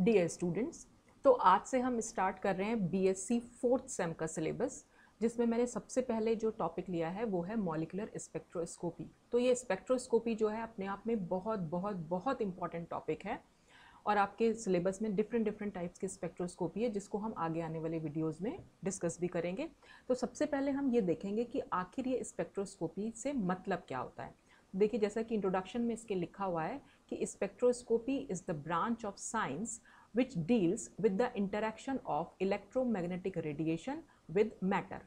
Dear students, तो आज से हम स्टार्ट कर रहे हैं बीएससी फोर्थ सेम का सिलेबस, जिसमें मैंने सबसे पहले जो टॉपिक लिया है वो है मॉलिकुलर स्पेक्ट्रोस्कोपी। तो ये स्पेक्ट्रोस्कोपी जो है अपने आप में बहुत बहुत बहुत इंपॉर्टेंट टॉपिक है और आपके सिलेबस में डिफरेंट टाइप्स की स्पेक्ट्रोस्कोपी है, जिसको हम आगे आने वाले वीडियोस में डिस्कस भी करेंगे। तो सबसे पहले हम ये देखेंगे कि आखिर ये स्पेक्ट्रोस्कोपी से मतलब क्या होता है। देखिए, जैसा कि इंट्रोडक्शन में इसके लिखा हुआ है कि spectroscopy is the branch of science which deals with the interaction of electromagnetic radiation with matter।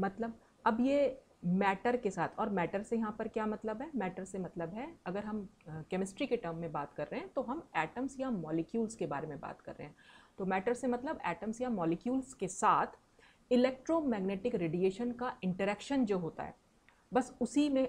मतलब अब ये मैटर के साथ, और मैटर से यहाँ पर क्या मतलब है, मैटर से मतलब है, अगर हम केमिस्ट्री के टर्म में बात कर रहे हैं तो हम एटम्स या मॉलिक्यूल्स के बारे में बात कर रहे हैं। तो मैटर से मतलब एटम्स या मॉलिक्यूल्स के साथ इलेक्ट्रोमैग्नेटिक रेडिएशन का इंटरेक्शन जो होता है, बस उसी में,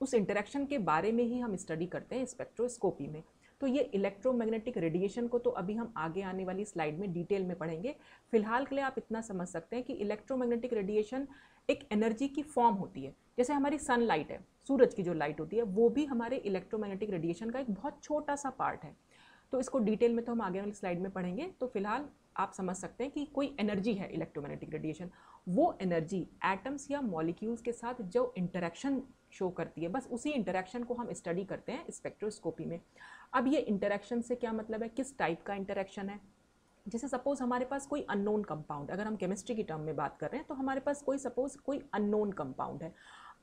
उस इंटरेक्शन के बारे में ही हम स्टडी करते हैं स्पेक्ट्रोस्कोपी में। तो ये इलेक्ट्रोमैग्नेटिक रेडिएशन को तो अभी हम आगे आने वाली स्लाइड में डिटेल में पढ़ेंगे। फिलहाल के लिए आप इतना समझ सकते हैं कि इलेक्ट्रोमैग्नेटिक रेडिएशन एक एनर्जी की फॉर्म होती है। जैसे हमारी सनलाइट है, सूरज की जो लाइट होती है, वो भी हमारे इलेक्ट्रोमैग्नेटिक रेडिएशन का एक बहुत छोटा सा पार्ट है। तो इसको डिटेल में तो हम आगे वाली स्लाइड में पढ़ेंगे। तो फिलहाल आप समझ सकते हैं कि कोई एनर्जी है इलेक्ट्रोमैग्नेटिक रेडिएशन, वो एनर्जी एटम्स या मॉलिक्यूल्स के साथ जो इंटरेक्शन शो करती है, बस उसी इंटरेक्शन को हम स्टडी करते हैं स्पेक्ट्रोस्कोपी में। अब ये इंटरेक्शन से क्या मतलब है, किस टाइप का इंटरेक्शन है। जैसे सपोज हमारे पास कोई अननोन कंपाउंड, अगर हम केमिस्ट्री की टर्म में बात कर रहे हैं तो हमारे पास कोई सपोज कोई अननोन कंपाउंड है।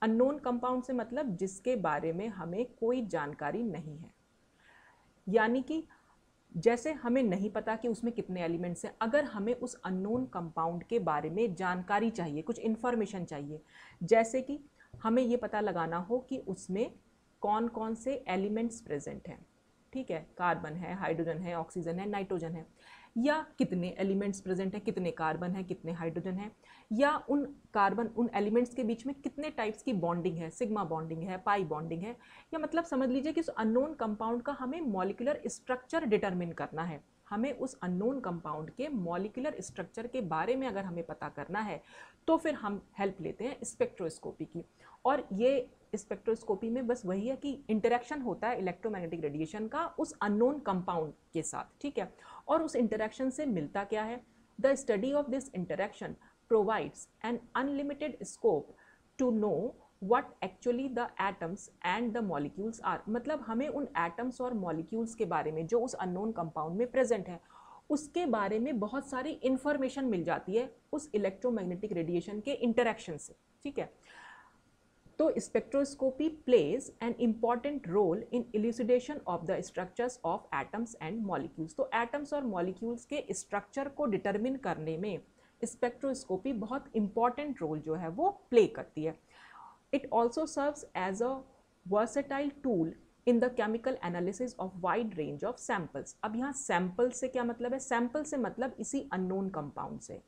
अननोन कंपाउंड से मतलब जिसके बारे में हमें कोई जानकारी नहीं है, यानी कि जैसे हमें नहीं पता कि उसमें कितने एलिमेंट्स हैं। अगर हमें उस अननोन कंपाउंड के बारे में जानकारी चाहिए, कुछ इन्फॉर्मेशन चाहिए, जैसे कि हमें ये पता लगाना हो कि उसमें कौन कौन से एलिमेंट्स प्रेजेंट हैं, ठीक है, कार्बन है, हाइड्रोजन है, ऑक्सीजन है, नाइट्रोजन है, या कितने एलिमेंट्स प्रेजेंट हैं, कितने कार्बन हैं, कितने हाइड्रोजन हैं, या उन एलिमेंट्स के बीच में कितने टाइप्स की बॉन्डिंग है, सिग्मा बॉन्डिंग है, पाई बॉन्डिंग है, या मतलब समझ लीजिए कि उस अननोन कंपाउंड का हमें मॉलिक्यूलर स्ट्रक्चर डिटरमिन करना है। हमें उस अननोन कंपाउंड के मॉलिक्यूलर स्ट्रक्चर के बारे में अगर हमें पता करना है तो फिर हम हेल्प लेते हैं स्पेक्ट्रोस्कोपी की। और ये स्पेक्ट्रोस्कोपी में बस वही है कि इंटरेक्शन होता है इलेक्ट्रोमैग्नेटिक रेडिएशन का उस अननोन कंपाउंड के साथ, ठीक है। और उस इंटरेक्शन से मिलता क्या है, the study of this interaction provides an unlimited scope to know what actually the atoms and the molecules are. मतलब हमें उन एटम्स और मॉलिक्यूल्स के बारे में जो उस अननोन कंपाउंड में प्रेजेंट है उसके बारे में बहुत सारी इन्फॉर्मेशन मिल जाती है उस इलेक्ट्रोमैग्नेटिक रेडिएशन के इंटरेक्शन से, ठीक है। तो spectroscopy plays an important role in elucidation of the structures of atoms and molecules. तो एटम्स और मॉलिक्यूल्स के स्ट्रक्चर को डिटरमिन करने में स्पेक्ट्रोस्कोपी बहुत इम्पॉर्टेंट रोल जो है वो प्ले करती है। It also serves as a versatile tool in the chemical analysis of wide range of samples. अब यहाँ सैम्पल से क्या मतलब है, सैम्पल से मतलब इसी अननोन कंपाउंड से।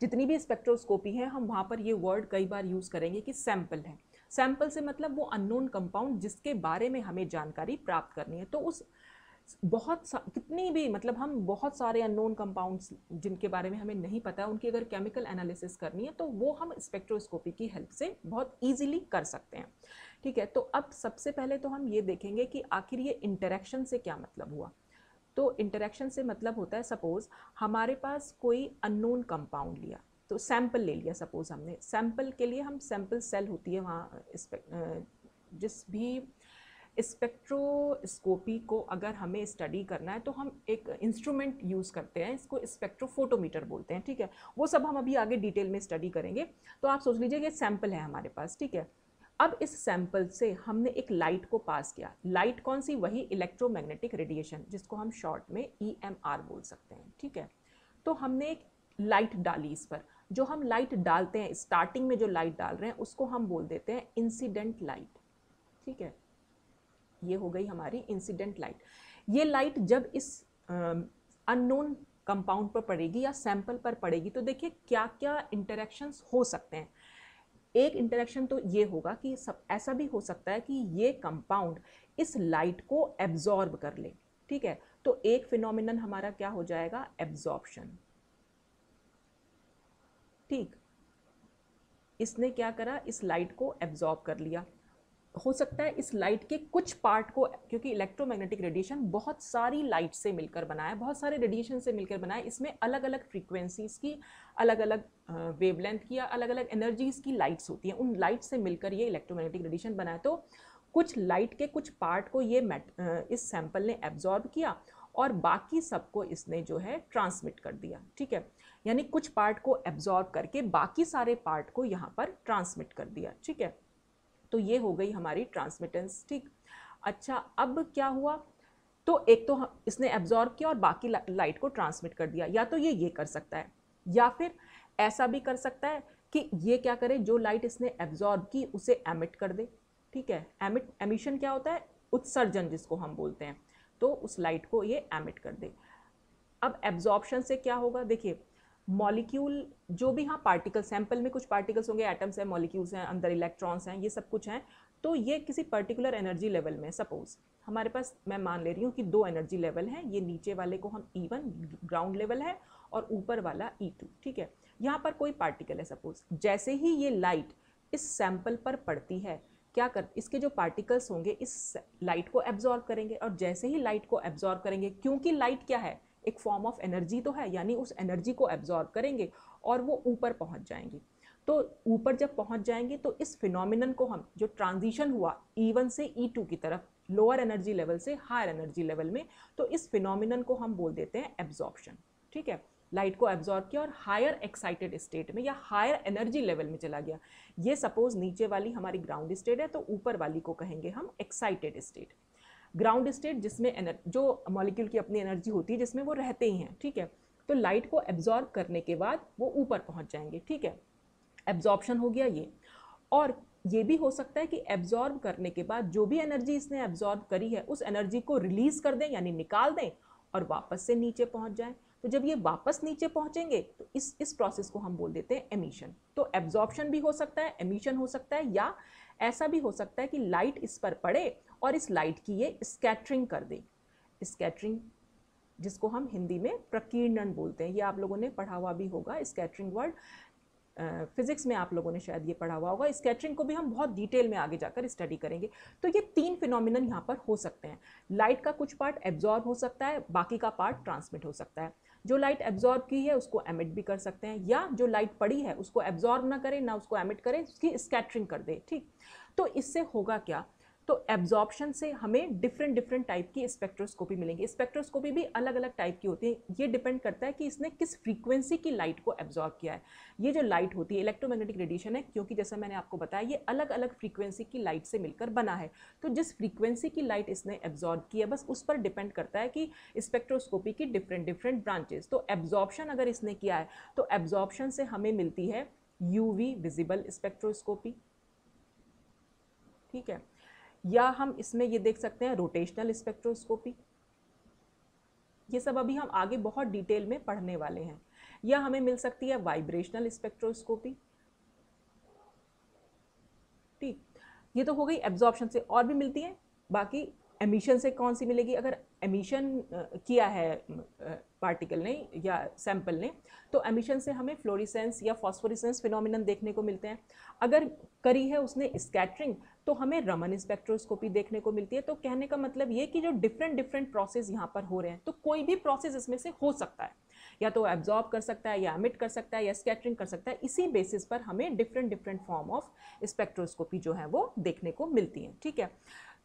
जितनी भी स्पेक्ट्रोस्कोपी है हम वहाँ पर ये वर्ड कई बार यूज़ करेंगे कि सैम्पल है। सैम्पल से मतलब वो अननोन कंपाउंड जिसके बारे में हमें जानकारी प्राप्त करनी है। तो उस कितनी भी, मतलब हम बहुत सारे अननोन कंपाउंड्स जिनके बारे में हमें नहीं पता, उनकी अगर केमिकल एनालिसिस करनी है तो वो हम स्पेक्ट्रोस्कोपी की हेल्प से बहुत ईजिली कर सकते हैं, ठीक है। तो अब सबसे पहले तो हम ये देखेंगे कि आखिर ये इंटरेक्शन से क्या मतलब हुआ। तो इंटरेक्शन से मतलब होता है, सपोज़ हमारे पास कोई अननोन कंपाउंड लिया, तो सैंपल ले लिया सपोज़ हमने। सैंपल के लिए हम सैंपल सेल होती है, वहाँ जिस भी स्पेक्ट्रोस्कोपी को अगर हमें स्टडी करना है तो हम एक इंस्ट्रूमेंट यूज़ करते हैं, इसको स्पेक्ट्रोफोटोमीटर बोलते हैं, ठीक है। वो सब हम अभी आगे डिटेल में स्टडी करेंगे। तो आप सोच लीजिए कि सैंपल है हमारे पास, ठीक है। अब इस सैंपल से हमने एक लाइट को पास किया। लाइट कौन सी, वही इलेक्ट्रोमैग्नेटिक रेडिएशन, जिसको हम शॉर्ट में EMR बोल सकते हैं, ठीक है। तो हमने एक लाइट डाली इस पर। जो हम लाइट डालते हैं स्टार्टिंग में, जो लाइट डाल रहे हैं उसको हम बोल देते हैं इंसिडेंट लाइट, ठीक है। ये हो गई हमारी इंसिडेंट लाइट। ये लाइट जब इस अननोन कंपाउंड पर पड़ेगी या सैंपल पर पड़ेगी तो देखिए क्या क्या इंटरेक्शंस हो सकते हैं। एक इंटरेक्शन तो ये होगा कि ऐसा भी हो सकता है कि ये कंपाउंड इस लाइट को एब्जॉर्ब कर ले, ठीक है। तो एक फिनोमिनन हमारा क्या हो जाएगा, एब्जॉर्प्शन, ठीक। इसने क्या करा, इस लाइट को एब्जॉर्ब कर लिया। हो सकता है इस लाइट के कुछ पार्ट को, क्योंकि इलेक्ट्रोमैग्नेटिक रेडिएशन बहुत सारी लाइट से मिलकर बना है, बहुत सारे रेडिएशन से मिलकर बना है, इसमें अलग अलग फ्रीक्वेंसीज़ की, अलग अलग वेवलेंथ की या अलग अलग एनर्जीज़ की लाइट्स होती हैं, उन लाइट से मिलकर ये इलेक्ट्रोमैग्नेटिक रेडिएशन बना है। तो कुछ लाइट के कुछ पार्ट को ये इस सैम्पल ने एब्जॉर्ब किया और बाकी सबको इसने जो है ट्रांसमिट कर दिया। ठीक है, यानी कुछ पार्ट को एब्जॉर्ब करके बाकी सारे पार्ट को यहाँ पर ट्रांसमिट कर दिया। ठीक है, तो ये हो गई हमारी ट्रांसमिटेंस। ठीक, अच्छा अब क्या हुआ, तो एक तो इसने एब्जॉर्ब किया और बाकी लाइट को ट्रांसमिट कर दिया। या तो ये कर सकता है, या फिर ऐसा भी कर सकता है कि ये क्या करे, जो लाइट इसने एब्जॉर्ब की उसे एमिट कर दे। ठीक है, एमिशन क्या होता है, उत्सर्जन जिसको हम बोलते हैं, तो उस लाइट को ये एमिट कर दे। अब एब्जॉर्प्शन से क्या होगा, देखिए मॉलिक्यूल जो भी, हाँ पार्टिकल, सैंपल में कुछ पार्टिकल्स होंगे, एटम्स हैं, मॉलिक्यूल्स हैं, अंदर इलेक्ट्रॉन्स हैं, ये सब कुछ हैं। तो ये किसी पर्टिकुलर एनर्जी लेवल में, सपोज हमारे पास, मैं मान ले रही हूँ कि दो एनर्जी लेवल हैं, ये नीचे वाले को हम E1 ग्राउंड लेवल है और ऊपर वाला E2। ठीक है, यहाँ पर कोई पार्टिकल है सपोज, जैसे ही ये लाइट इस सैंपल पर पड़ती है, क्या कर, इसके जो पार्टिकल्स होंगे इस लाइट को एब्जॉर्ब करेंगे, और जैसे ही लाइट को एब्जॉर्ब करेंगे, क्योंकि लाइट क्या है, एक फॉर्म ऑफ एनर्जी तो है, यानी उस एनर्जी को एब्जॉर्ब करेंगे और वो ऊपर पहुंच जाएंगी। तो ऊपर जब पहुंच जाएंगी तो इस फिनोमिनन को हम, जो ट्रांजिशन हुआ E1 से E2 की तरफ, लोअर एनर्जी लेवल से हायर एनर्जी लेवल में, तो इस फिनोमिनन को हम बोल देते हैं एब्जॉर्प्शन। ठीक है, लाइट को एब्जॉर्ब किया और हायर एक्साइटेड स्टेट में या हायर एनर्जी लेवल में चला गया। ये सपोज नीचे वाली हमारी ग्राउंड स्टेट है, तो ऊपर वाली को कहेंगे हम एक्साइटेड स्टेट। ग्राउंड स्टेट जिसमें जो मॉलिक्यूल की अपनी एनर्जी होती है, जिसमें वो रहते ही हैं। ठीक है, तो लाइट को एब्जॉर्ब करने के बाद वो ऊपर पहुंच जाएंगे। ठीक है, एब्जॉर्प्शन हो गया ये। और ये भी हो सकता है कि एब्जॉर्ब करने के बाद जो भी एनर्जी इसने एब्जॉर्ब करी है, उस एनर्जी को रिलीज़ कर दें, यानी निकाल दें, और वापस से नीचे पहुँच जाएँ। तो जब ये वापस नीचे पहुँचेंगे तो इस प्रोसेस को हम बोल देते हैं एमिशन। तो एब्जॉर्प्शन भी हो सकता है, एमिशन हो सकता है, या ऐसा भी हो सकता है कि लाइट इस पर पड़े और इस लाइट की ये स्कैटरिंग कर दे। स्कैटरिंग जिसको हम हिंदी में प्रकीर्णन बोलते हैं, ये आप लोगों ने पढ़ा हुआ भी होगा। स्कैटरिंग वर्ड फिजिक्स में आप लोगों ने शायद ये पढ़ा हुआ होगा। स्कैटरिंग को भी हम बहुत डिटेल में आगे जाकर स्टडी करेंगे। तो ये तीन फिनोमिनन यहाँ पर हो सकते हैं। लाइट का कुछ पार्ट एब्जॉर्ब हो सकता है, बाकी का पार्ट ट्रांसमिट हो सकता है। जो लाइट एब्जॉर्ब की है उसको एमिट भी कर सकते हैं, या जो लाइट पड़ी है उसको एब्जॉर्ब ना करे, ना उसको एमिट करे, उसकी स्कैटरिंग कर दे। ठीक, तो इससे होगा क्या, तो एब्जॉर्प्शन से हमें डिफरेंट टाइप की स्पेक्ट्रोस्कोपी मिलेंगी। स्पेक्ट्रोस्कोपी भी अलग अलग टाइप की होती है, ये डिपेंड करता है कि इसने किस फ्रीक्वेंसी की लाइट को एब्जॉर्ब किया है। ये जो लाइट होती है, इलेक्ट्रोमैग्नेटिक रेडिएशन है, क्योंकि जैसा मैंने आपको बताया ये अलग अलग फ्रीक्वेंसी की लाइट से मिलकर बना है। तो जिस फ्रीक्वेंसी की लाइट इसने एब्जॉर्ब की है, बस उस पर डिपेंड करता है कि स्पेक्ट्रोस्कोपी की डिफरेंट ब्रांचेस। तो एब्जॉर्प्शन अगर इसने किया है तो एब्जॉर्प्शन से हमें मिलती है UV विजिबल स्पेक्ट्रोस्कोपी। ठीक है, या हम इसमें ये देख सकते हैं रोटेशनल स्पेक्ट्रोस्कोपी। ये सब अभी हम आगे बहुत डिटेल में पढ़ने वाले हैं। या हमें मिल सकती है वाइब्रेशनल स्पेक्ट्रोस्कोपी। ठीक, ये तो हो गई एब्जॉर्प्शन से। और भी मिलती हैं, बाकी एमिशन से कौन सी मिलेगी, अगर एमिशन किया है पार्टिकल ने या सैंपल ने, तो एमिशन से हमें फ्लोरिसेंस या फॉस्फोरिसेंस फिनोमिनन देखने को मिलते हैं। अगर करी है उसने स्कैटरिंग, तो हमें रमन स्पेक्ट्रोस्कोपी देखने को मिलती है। तो कहने का मतलब ये कि जो डिफरेंट प्रोसेस यहाँ पर हो रहे हैं, तो कोई भी प्रोसेस इसमें से हो सकता है, या तो एब्जॉर्ब कर सकता है, या एमिट कर सकता है, या स्कैटरिंग कर सकता है। इसी बेसिस पर हमें डिफरेंट फॉर्म ऑफ स्पेक्ट्रोस्कोपी जो है वो देखने को मिलती है। ठीक है,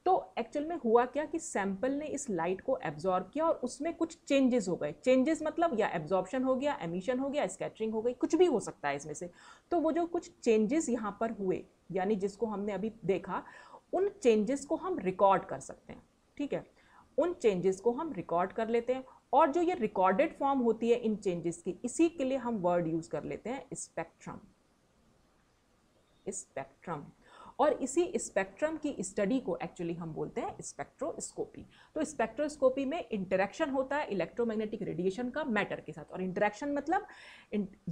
तो एक्चुअल में हुआ क्या कि सैंपल ने इस लाइट को एब्जॉर्ब किया और उसमें कुछ चेंजेस हो गए। चेंजेस मतलब या एब्जॉर्प्शन हो गया, एमिशन हो गया, स्कैटरिंग हो गई, कुछ भी हो सकता है इसमें से। तो वो जो कुछ चेंजेस यहाँ पर हुए, यानी जिसको हमने अभी देखा, उन चेंजेस को हम रिकॉर्ड कर सकते हैं। ठीक है, उन चेंजेस को हम रिकॉर्ड कर लेते हैं, और जो ये रिकॉर्डेड फॉर्म होती है इन चेंजेस की, इसी के लिए हम वर्ड यूज़ कर लेते हैं स्पेक्ट्रम। और इसी स्पेक्ट्रम की स्टडी को एक्चुअली हम बोलते हैं स्पेक्ट्रोस्कोपी। तो स्पेक्ट्रोस्कोपी में इंटरेक्शन होता है इलेक्ट्रोमैग्नेटिक रेडिएशन का मैटर के साथ। और इंटरेक्शन मतलब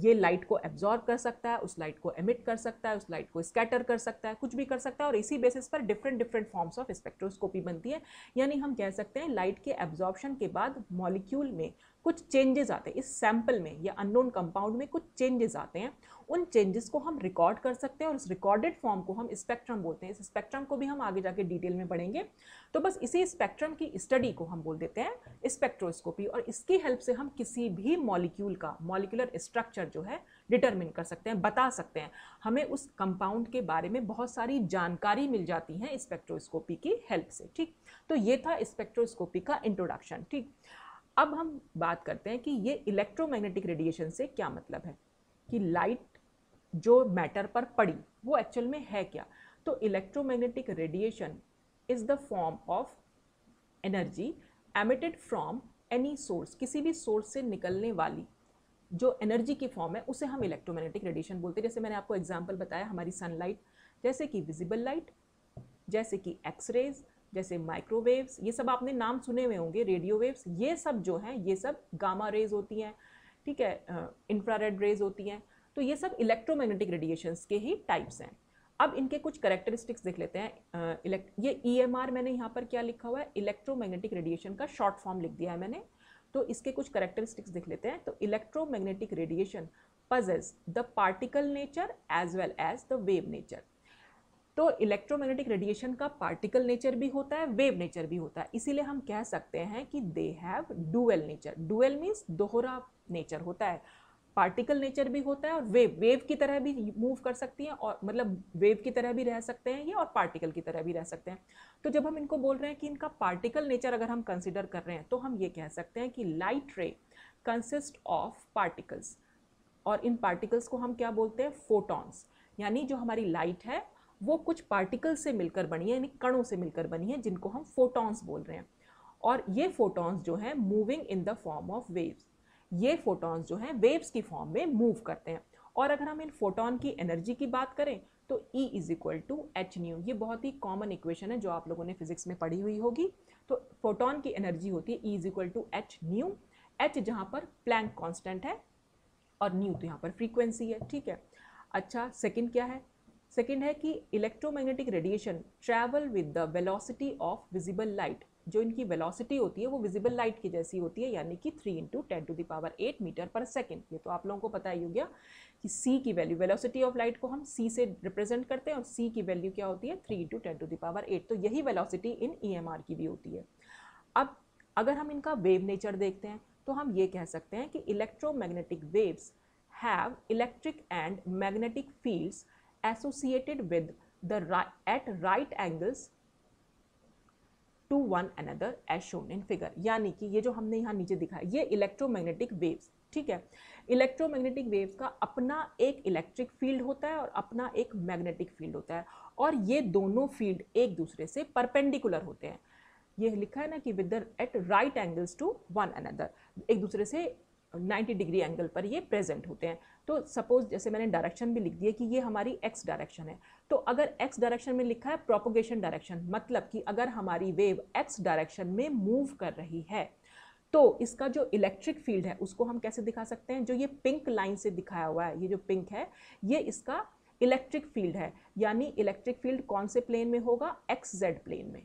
ये लाइट को एब्जॉर्ब कर सकता है, उस लाइट को एमिट कर सकता है, उस लाइट को स्कैटर कर सकता है, कुछ भी कर सकता है। और इसी बेसिस पर डिफरेंट फॉर्म्स ऑफ स्पेक्ट्रोस्कोपी बनती है। यानी हम कह सकते हैं लाइट के एब्जॉर्प्शन के बाद मॉलिक्यूल में कुछ चेंजेस आते हैं इस सैंपल में या अननोन कंपाउंड में, कुछ चेंजेस आते हैं, उन चेंजेस को हम रिकॉर्ड कर सकते हैं और उस रिकॉर्डेड फॉर्म को हम स्पेक्ट्रम बोलते हैं। इस स्पेक्ट्रम को भी हम आगे जाके डिटेल में पढ़ेंगे, तो बस इसी स्पेक्ट्रम की स्टडी को हम बोल देते हैं स्पेक्ट्रोस्कोपी, और इसकी हेल्प से हम किसी भी मॉलिक्यूल का मॉलिक्यूलर स्ट्रक्चर जो है डिटरमिन कर सकते हैं, बता सकते हैं, हमें उस कंपाउंड के बारे में बहुत सारी जानकारी मिल जाती है स्पेक्ट्रोस्कोपी की हेल्प से। ठीक, तो ये था स्पेक्ट्रोस्कोपी का इंट्रोडक्शन। ठीक, अब हम बात करते हैं कि ये इलेक्ट्रोमैग्नेटिक रेडिएशन से क्या मतलब है, कि लाइट जो मैटर पर पड़ी वो एक्चुअल में है क्या। तो electromagnetic radiation is the form of energy emitted from any source, किसी भी सोर्स से निकलने वाली जो एनर्जी की फॉर्म है उसे हम इलेक्ट्रोमैग्नेटिक रेडिएशन बोलते हैं। जैसे मैंने आपको एग्जाम्पल बताया हमारी सनलाइट, जैसे कि विजिबल लाइट, जैसे कि एक्सरेज, जैसे माइक्रोवेव्स, ये सब आपने नाम सुने हुए होंगे, रेडियो वेव्स, ये सब जो हैं ये सब गामा रेज होती हैं, ठीक है, इंफ्रारेड रेज होती हैं, तो ये सब इलेक्ट्रोमैग्नेटिक रेडिएशंस के ही टाइप्स हैं। अब इनके कुछ कैरेक्टरिस्टिक्स देख लेते हैं। ये EMR मैंने यहाँ पर क्या लिखा हुआ है, इलेक्ट्रोमैग्नेटिक रेडिएशन का शॉर्ट फॉर्म लिख दिया है मैंने, तो इसके कुछ कैरेक्टरिस्टिक्स देख लेते हैं। तो electromagnetic radiation possesses the particle nature as well as the wave nature. तो इलेक्ट्रोमैग्नेटिक रेडिएशन का पार्टिकल नेचर भी होता है, वेव नेचर भी होता है, इसीलिए हम कह सकते हैं कि they have dual nature. Dual means दोहरा नेचर होता है, पार्टिकल नेचर भी होता है और वेव की तरह भी मूव कर सकती हैं, और मतलब वेव की तरह भी रह सकते हैं ये और पार्टिकल की तरह भी रह सकते हैं। तो जब हम इनको बोल रहे हैं कि इनका पार्टिकल नेचर अगर हम कंसिडर कर रहे हैं तो हम ये कह सकते हैं कि लाइट रे कंसिस्ट ऑफ पार्टिकल्स, और इन पार्टिकल्स को हम क्या बोलते हैं, फोटॉन्स। यानी जो हमारी लाइट है वो कुछ पार्टिकल से मिलकर बनी है, यानी कणों से मिलकर बनी है, जिनको हम फोटॉन्स बोल रहे हैं, और ये फोटॉन्स जो हैं moving in the form of waves, ये फोटॉन्स जो हैं वेव्स की फॉर्म में मूव करते हैं। और अगर हम इन फोटॉन की एनर्जी की बात करें तो E=hν, ये बहुत ही कॉमन इक्वेशन है जो आप लोगों ने फिजिक्स में पढ़ी हुई होगी। तो फोटॉन की एनर्जी होती है E=hν, h जहाँ पर प्लैंक कॉन्स्टेंट है और न्यू तो यहाँ पर फ्रीक्वेंसी है, ठीक है। अच्छा, सेकेंड क्या है, सेकेंड है कि electromagnetic radiation travel with the velocity of visible light. जो इनकी वेलोसिटी होती है वो विजिबल लाइट की जैसी होती है, यानी कि 3×10⁸ मीटर पर सेकेंड। ये तो आप लोगों को पता ही हो गया कि c की वैल्यू, वेलोसिटी ऑफ लाइट को हम c से रिप्रेजेंट करते हैं और c की वैल्यू क्या होती है, 3×10⁸। तो यही वेलोसिटी इन EMR की भी होती है। अब अगर हम इनका वेव नेचर देखते हैं तो हम ये कह सकते हैं कि electromagnetic waves have electric and magnetic fields associated with the at right angles to one another as shown in figure। यानी कि ये जो हमने यहाँ नीचे दिखाया ये इलेक्ट्रोमैग्नेटिक वेव्स, ठीक है। इलेक्ट्रोमैग्नेटिक वेव्स का अपना एक इलेक्ट्रिक फील्ड होता है और अपना एक मैग्नेटिक फील्ड होता है, और ये दोनों फील्ड एक दूसरे से परपेंडिकुलर होते हैं। ये लिखा है ना कि with the at right angles to one another, एक दूसरे से 90 डिग्री एंगल पर ये प्रेजेंट होते हैं। तो सपोज जैसे मैंने डायरेक्शन भी लिख दिया कि ये हमारी x डायरेक्शन है, तो अगर x डायरेक्शन में लिखा है प्रोपोगेशन डायरेक्शन, मतलब कि अगर हमारी वेव x डायरेक्शन में मूव कर रही है तो इसका जो इलेक्ट्रिक फील्ड है उसको हम कैसे दिखा सकते हैं, जो ये पिंक लाइन से दिखाया हुआ है, ये जो पिंक है ये इसका इलेक्ट्रिक फील्ड है। यानी इलेक्ट्रिक फील्ड कौन से प्लेन में होगा, XZ प्लेन में,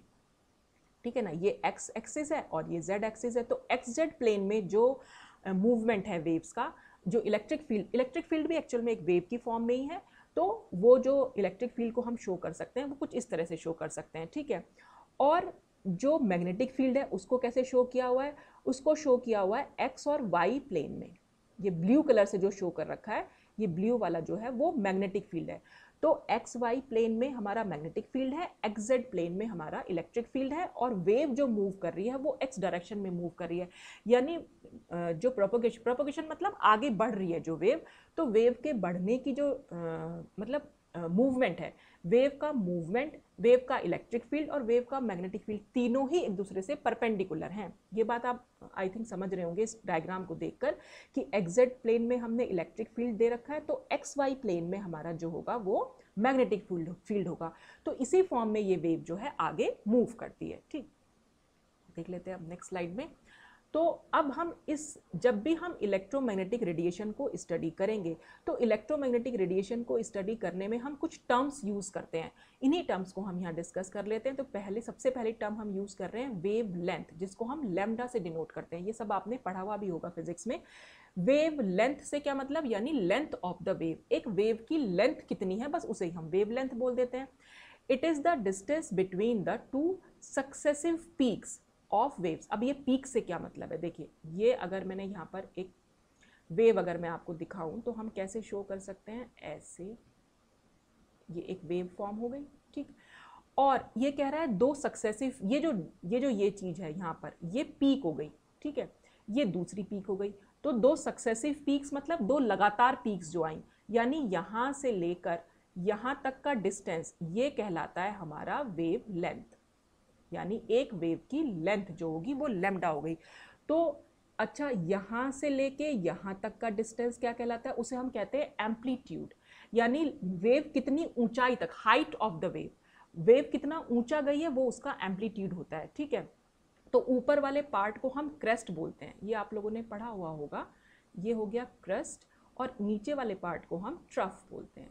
ठीक है ना। ये x एक्सिस है और ये z एक्सिस है, तो XZ प्लेन में जो मूवमेंट है वेव्स का, जो इलेक्ट्रिक फील्ड भी एक्चुअल में एक वेव की फॉर्म में ही है, तो वो जो इलेक्ट्रिक फील्ड को हम शो कर सकते हैं वो कुछ इस तरह से शो कर सकते हैं, ठीक है। और जो मैग्नेटिक फील्ड है उसको कैसे शो किया हुआ है, उसको शो किया हुआ है एक्स और वाई प्लेन में। ये ब्लू कलर से जो शो कर रखा है, ये ब्लू वाला जो है वो मैग्नेटिक फील्ड है। तो XY प्लेन में हमारा मैग्नेटिक फील्ड है, XZ प्लेन में हमारा इलेक्ट्रिक फील्ड है, और वेव जो मूव कर रही है वो x डायरेक्शन में मूव कर रही है, यानी जो प्रोपोगेशन मतलब आगे बढ़ रही है जो वेव, तो वेव के बढ़ने की जो मतलब मूवमेंट है, वेव का इलेक्ट्रिक फील्ड और वेव का मैग्नेटिक फील्ड तीनों ही एक दूसरे से परपेंडिकुलर हैं। ये बात आप आई थिंक समझ रहे होंगे इस डायग्राम को देखकर कि XZ प्लेन में हमने इलेक्ट्रिक फील्ड दे रखा है, तो XY प्लेन में हमारा जो होगा वो मैग्नेटिक फील्ड होगा। तो इसी फॉर्म में ये वेव जो है आगे मूव करती है, ठीक। देख लेते हैं अब नेक्स्ट स्लाइड में। तो अब हम जब भी हम इलेक्ट्रोमैग्नेटिक रेडिएशन को स्टडी करेंगे तो इलेक्ट्रोमैग्नेटिक रेडिएशन को स्टडी करने में हम कुछ टर्म्स यूज़ करते हैं। इन्हीं टर्म्स को हम यहाँ डिस्कस कर लेते हैं। तो सबसे पहली टर्म हम यूज़ कर रहे हैं वेव लेंथ, जिसको हम लैम्डा से डिनोट करते हैं। ये सब आपने पढ़ा हुआ भी होगा फिजिक्स में। वेव लेंथ से क्या मतलब, यानी लेंथ ऑफ द वेव, एक वेव की लेंथ कितनी है बस उसे ही हम वेव लेंथ बोल देते हैं। It is the distance between the two successive peaks of waves. अब ये पीक से क्या मतलब है, देखिए ये अगर मैंने यहाँ पर एक वेव अगर मैं आपको दिखाऊँ तो हम कैसे शो कर सकते हैं, ऐसे ये एक वेव फॉर्म हो गई, ठीक। और ये कह रहा है दो सक्सेसिव, ये चीज़ है यहाँ पर, ये पीक हो गई, ठीक है, ये दूसरी पीक हो गई। तो दो सक्सेसिव पीक्स मतलब दो लगातार पीक्स जो आई, यानी यहाँ से लेकर यहाँ तक का डिस्टेंस, ये कहलाता है हमारा वेव लेंथ, यानी एक वेव की लेंथ जो होगी वो लैम्डा हो गई। तो अच्छा, यहाँ से लेके यहाँ तक का डिस्टेंस क्या कहलाता है, उसे हम कहते हैं एम्पलीट्यूड, यानी वेव कितनी ऊंचाई तक, height of the wave, wave कितना ऊंचा गई है वो उसका एम्पलीट्यूड होता है, ठीक है। तो ऊपर वाले पार्ट को हम क्रेस्ट बोलते हैं, ये आप लोगों ने पढ़ा हुआ होगा, ये हो गया क्रेस्ट। और नीचे वाले पार्ट को हम ट्रफ बोलते हैं।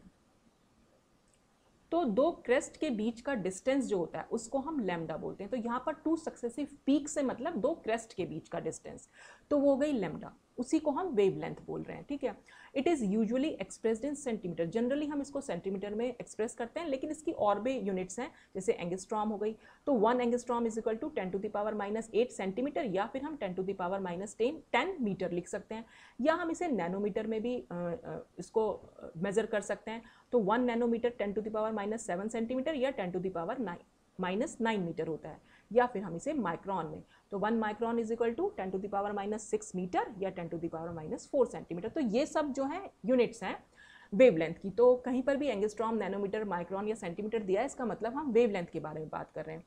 तो दो क्रेस्ट के बीच का डिस्टेंस जो होता है उसको हम लैम्डा बोलते हैं। तो यहाँ पर टू सक्सेसिव पीक से मतलब दो क्रेस्ट के बीच का डिस्टेंस, तो वो हो गई लैम्डा, उसी को हम वेव लेंथ बोल रहे हैं, ठीक है। It is usually expressed in centimetre, generally हम इसको सेंटीमीटर में एक्सप्रेस करते हैं, लेकिन इसकी और भी यूनिट्स हैं, जैसे एंगस्ट्रॉम हो गई, तो 1 एंगस्ट्रॉम = 10⁻⁻8 सेंटीमीटर, या फिर हम 10⁻¹⁻10 मीटर लिख सकते हैं, या हम इसे नैनोमीटर में भी इसको मेजर कर सकते हैं। तो 1 नैनोमीटर 10⁻⁻7 सेंटीमीटर या 10⁻⁻9 मीटर होता है, या फिर हम इसे माइक्रोन में, तो 1 माइक्रोन = 10⁻⁻6 मीटर या 10⁻⁻4 सेंटीमीटर। तो ये सब जो है यूनिट्स हैं वेवलेंथ की। तो कहीं पर भी एंगस्ट्रॉम, नैनोमीटर, माइक्रोन या सेंटीमीटर दिया है, इसका मतलब हम वेवलेंथ के बारे में बात कर रहे हैं।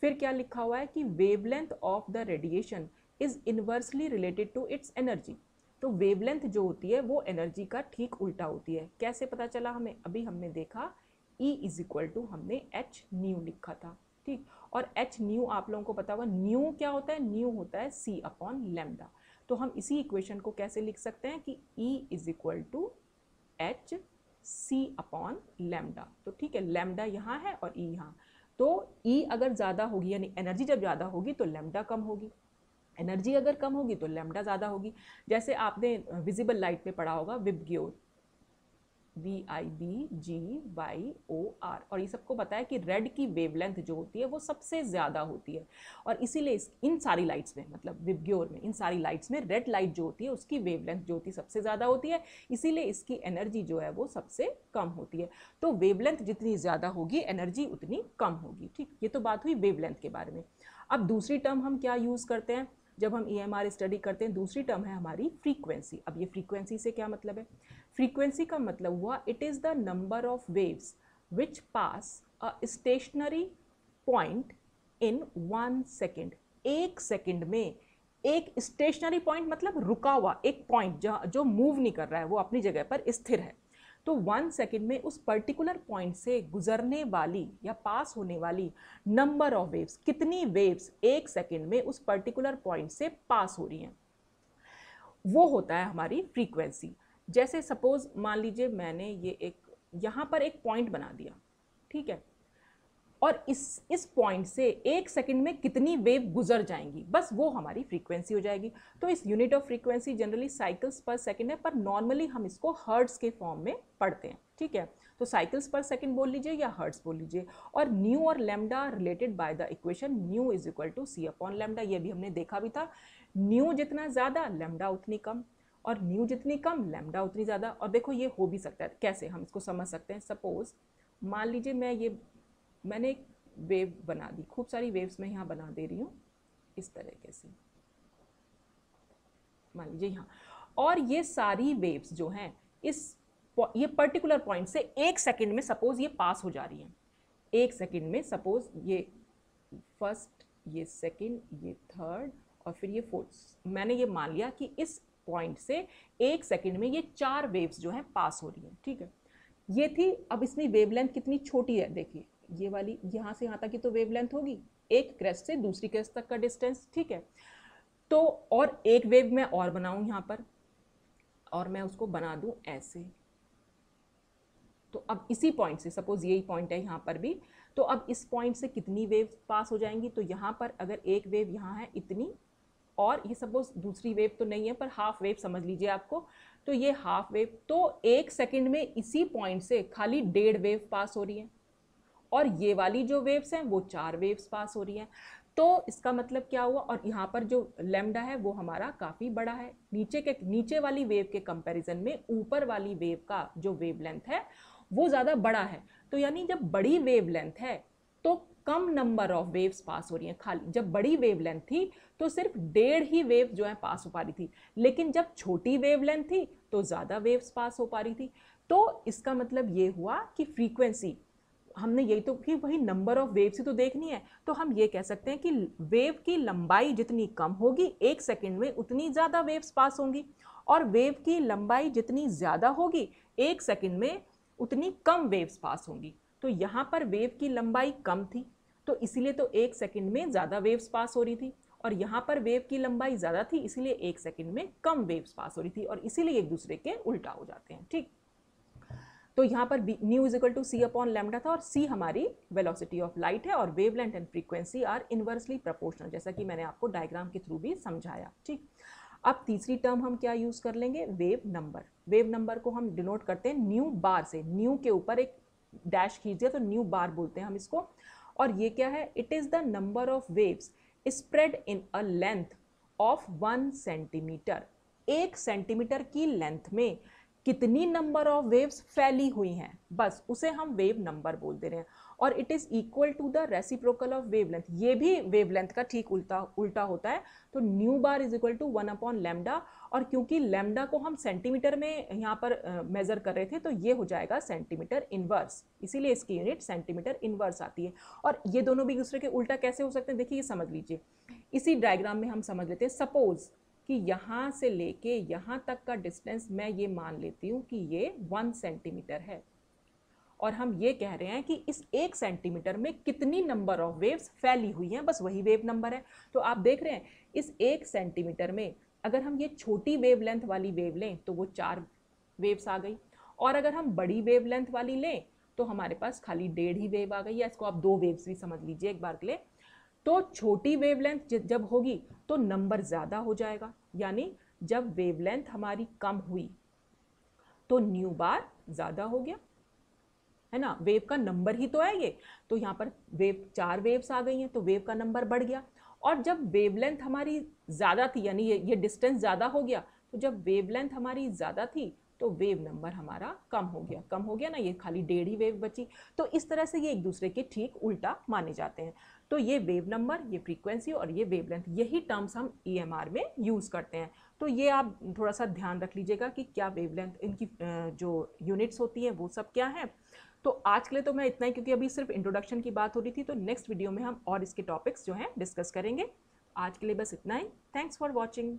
फिर क्या लिखा हुआ है कि wavelength of the radiation is inversely related to its energy. तो वेवलेंथ जो होती है वो एनर्जी का ठीक उल्टा होती है। कैसे पता चला हमें, अभी हमने देखा E = हमने h nu लिखा था, ठीक। और h nu आप लोगों को पता होगा, न्यू क्या होता है, न्यू होता है c/λ। तो हम इसी इक्वेशन को कैसे लिख सकते हैं कि E = h c/λ। तो ठीक है, लैम्डा यहाँ है और E यहाँ, तो E अगर ज़्यादा होगी यानी एनर्जी जब ज़्यादा होगी तो लैम्डा कम होगी, एनर्जी अगर कम होगी तो लैम्डा ज़्यादा होगी। जैसे आपने विजिबल लाइट पे पढ़ा होगा विबग्योर, VIBGYOR, और ये सबको पता है कि रेड की वेवलेंथ जो होती है वो सबसे ज़्यादा होती है, और इसीलिए इन सारी लाइट्स में मतलब विबग्योर में इन सारी लाइट्स में रेड लाइट जो होती है उसकी वेवलेंथ जो होती है सबसे ज़्यादा होती है, इसीलिए इसकी एनर्जी जो है वो सबसे कम होती है। तो वेवलेंथ जितनी ज़्यादा होगी एनर्जी उतनी कम होगी, ठीक। ये तो बात हुई वेवलेंथ के बारे में। अब दूसरी टर्म हम क्या यूज़ करते हैं जब हम EMR स्टडी करते हैं, दूसरी टर्म है हमारी फ्रीक्वेंसी। अब ये फ्रीक्वेंसी से क्या मतलब है, फ्रीक्वेंसी का मतलब हुआ it is the number of waves which pass a stationary point in 1 second. एक सेकेंड में एक स्टेशनरी पॉइंट मतलब रुका हुआ एक पॉइंट जो मूव नहीं कर रहा है, वो अपनी जगह पर स्थिर है। तो 1 सेकेंड में उस पर्टिकुलर पॉइंट से गुजरने वाली या पास होने वाली नंबर ऑफ वेव्स, कितनी वेव्स 1 सेकेंड में उस पर्टिकुलर पॉइंट से पास हो रही हैं, वो होता है हमारी फ्रीक्वेंसी। जैसे सपोज मान लीजिए मैंने यहाँ पर एक पॉइंट बना दिया, ठीक है, और इस पॉइंट से 1 सेकेंड में कितनी वेव गुजर जाएंगी बस वो हमारी फ्रीक्वेंसी हो जाएगी। तो इस unit of frequency generally cycles per second है, पर नॉर्मली हम इसको हर्ट्स के फॉर्म में पढ़ते हैं, ठीक है। तो साइकिल्स पर सेकेंड बोल लीजिए या हर्ट्स बोल लीजिए। और न्यू और lambda related by the equation ν = c/λ। ये भी हमने देखा भी था, न्यू जितना ज़्यादा लैम्डा उतनी कम, और न्यू जितनी कम लैम्डा उतनी ज़्यादा। और देखो ये हो भी सकता है, कैसे हम इसको समझ सकते हैं। सपोज मान लीजिए मैंने एक वेव बना दी, खूब सारी वेव्स मैं यहाँ बना दे रही हूँ इस तरीके से, मान लीजिए यहाँ, और ये सारी वेव्स जो हैं ये पर्टिकुलर पॉइंट से 1 सेकेंड में सपोज़ ये पास हो जा रही हैं। 1 सेकेंड में सपोज़ ये फर्स्ट, ये सेकेंड, ये थर्ड और फिर ये फोर्थ, मैंने ये मान लिया कि इस पॉइंट से 1 सेकेंड में ये 4 वेव्स जो हैं पास हो रही हैं, ठीक है। ये थी, अब इसमें वेवलेंथ कितनी छोटी है, देखिए ये वाली यहाँ से यहाँ तक की तो वेवलेंथ होगी, एक क्रेस्ट से दूसरी क्रेस्ट तक का डिस्टेंस, ठीक है। तो और एक वेव मैं और बनाऊँ यहाँ पर, और मैं उसको बना दूँ ऐसे। तो अब इसी पॉइंट से, सपोज यही पॉइंट है यहाँ पर भी, तो अब इस पॉइंट से कितनी वेव पास हो जाएंगी? तो यहाँ पर अगर एक वेव यहाँ है इतनी, और ये सपोज दूसरी वेव तो नहीं है पर हाफ वेव समझ लीजिए आपको, तो ये हाफ वेव, तो एक सेकंड में इसी पॉइंट से खाली 1.5 वेव पास हो रही है, और ये वाली जो वेव्स हैं वो 4 वेव्स पास हो रही हैं। तो इसका मतलब क्या हुआ? और यहाँ पर जो लैम्डा है वो हमारा काफ़ी बड़ा है, नीचे वाली वेव के कंपैरिजन में ऊपर वाली वेव का जो वेवलेंथ है वो ज़्यादा बड़ा है। तो यानी जब बड़ी वेवलेंथ है तो कम नंबर ऑफ वेव्स पास हो रही हैं खाली। जब बड़ी वेवलेंथ थी तो सिर्फ 1.5 ही वेव जो है पास हो पा रही थी, लेकिन जब छोटी वेवलेंथ थी तो ज़्यादा वेव्स पास हो पा रही थी। तो इसका मतलब ये हुआ कि फ्रीक्वेंसी हमने यही तो कि वही नंबर ऑफ वेव्स ही तो देखनी है, तो हम ये कह सकते हैं कि वेव की लंबाई जितनी कम होगी एक सेकेंड में उतनी ज़्यादा वेव्स पास होंगी, और वेव की लंबाई जितनी ज़्यादा होगी एक सेकेंड में उतनी कम वेव्स पास होंगी। तो यहाँ पर वेव की लंबाई कम थी तो इसीलिए तो एक सेकंड में ज़्यादा वेव्स पास हो रही थी, और यहाँ पर वेव की लंबाई ज़्यादा थी इसीलिए एक सेकंड में कम वेव्स पास हो रही थी, और इसीलिए एक दूसरे के उल्टा हो जाते हैं। ठीक, तो यहाँ पर ν=c/λ था, और c हमारी वेलोसिटी ऑफ लाइट है, और wavelength and frequency are inversely proportional, जैसा कि मैंने आपको डायग्राम के थ्रू भी समझाया। ठीक, अब तीसरी टर्म हम क्या यूज़ कर लेंगे? Wave number. वेव नंबर को हम डिनोट करते हैं न्यू बार से, न्यू के ऊपर एक डैश खींच दिया तो न्यू बार बोलते हैं हम इसको। और ये क्या है? It is the number of waves spread in a length of 1 centimeter. 1 centimeter की लेंथ में कितनी नंबर ऑफ वेव्स फैली हुई हैं, बस उसे हम वेव नंबर बोल दे रहे हैं। और it is equal to the reciprocal of wavelength, ये भी वेवलेंथ का ठीक उल्टा होता है। तो nu bar is equal to 1/λ, और क्योंकि लैम्डा को हम सेंटीमीटर में यहाँ पर मेज़र कर रहे थे तो ये हो जाएगा सेंटीमीटर इनवर्स, इसीलिए इसकी यूनिट सेंटीमीटर इनवर्स आती है। और ये दोनों भी दूसरे के उल्टा कैसे हो सकते हैं, देखिए ये समझ लीजिए। इसी डायग्राम में हम समझ लेते हैं, सपोज़ कि यहाँ से लेके यहाँ तक का डिस्टेंस मैं ये मान लेती हूँ कि ये 1 सेंटीमीटर है, और हम ये कह रहे हैं कि इस 1 सेंटीमीटर में कितनी नंबर ऑफ वेव्स फैली हुई हैं, बस वही वेव नंबर है। तो आप देख रहे हैं इस 1 सेंटीमीटर में अगर हम ये छोटी वेवलेंथ वाली वेव लें तो वो 4 वेव्स आ गई, और अगर हम बड़ी वेवलेंथ वाली लें तो हमारे पास खाली 1.5 ही वेव आ गई, या इसको आप 2 वेव्स भी समझ लीजिए एक बार के लिए। तो छोटी वेवलेंथ जब होगी तो नंबर ज़्यादा हो जाएगा, यानी जब वेवलेंथ हमारी कम हुई तो न्यू बार ज़्यादा हो गया, है ना, वेव का नंबर ही तो है ये। तो यहाँ पर 4 वेव्स आ गई हैं तो वेव का नंबर बढ़ गया, और जब वेवलेंथ हमारी ज़्यादा थी यानी ये डिस्टेंस ज़्यादा हो गया, तो जब वेवलेंथ हमारी ज़्यादा थी तो वेव नंबर हमारा कम हो गया ना, ये खाली 1.5 ही वेव बची। तो इस तरह से ये एक दूसरे के ठीक उल्टा माने जाते हैं। तो ये वेव नंबर, ये फ्रीक्वेंसी और ये वेवलेंथ, यही टर्म्स हम EMR में यूज़ करते हैं। तो ये आप थोड़ा सा ध्यान रख लीजिएगा कि क्या वेवलेंथ, इनकी जो यूनिट्स होती हैं वो सब क्या हैं। तो आज के लिए तो मैं इतना ही, क्योंकि अभी सिर्फ इंट्रोडक्शन की बात हो रही थी, तो नेक्स्ट वीडियो में हम और इसके टॉपिक्स जो हैं डिस्कस करेंगे। आज के लिए बस इतना ही, थैंक्स फॉर वॉचिंग।